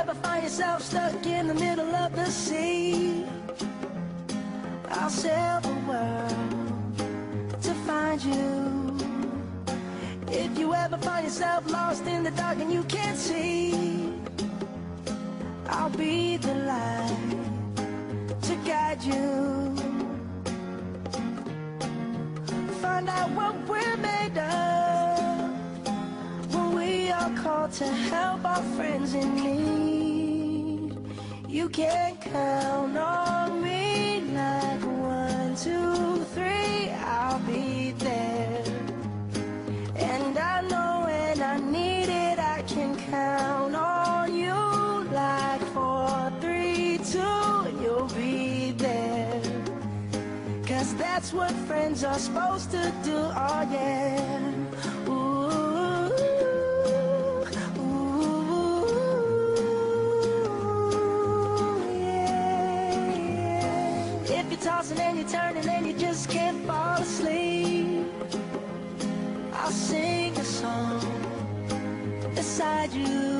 ever find yourself stuck in the middle of the sea, I'll sail the world to find you. If you ever find yourself lost in the dark and you can't see, I'll be the light to guide you. Find out what we're made of when we are called to help our friends in need. You can count on me like 1, 2, 3, I'll be there. And I know when I need it, I can count on you like 4, 3, 2, you'll be there. Cause that's what friends are supposed to do, oh yeah. Ooh, ooh, yeah, yeah. If you're tossing and you're turning and you just can't fall asleep, I'll sing a song beside you.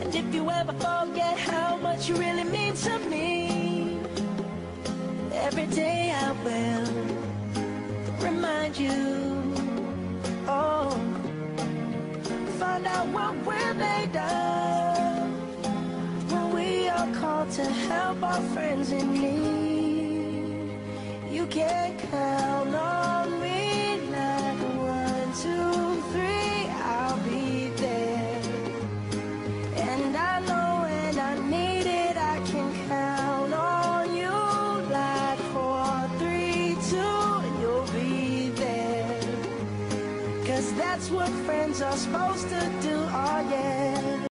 And if you ever forget how much you really mean to me, every day I will remind you. Oh, find out what we're made of when we are called to help our friends in need. You can count on me like 1, 2, 3, I'll be there. And I know when I need it, I can count on you like 4, 3, 2, and you'll be there. Cause that's what friends are supposed to do, oh yeah.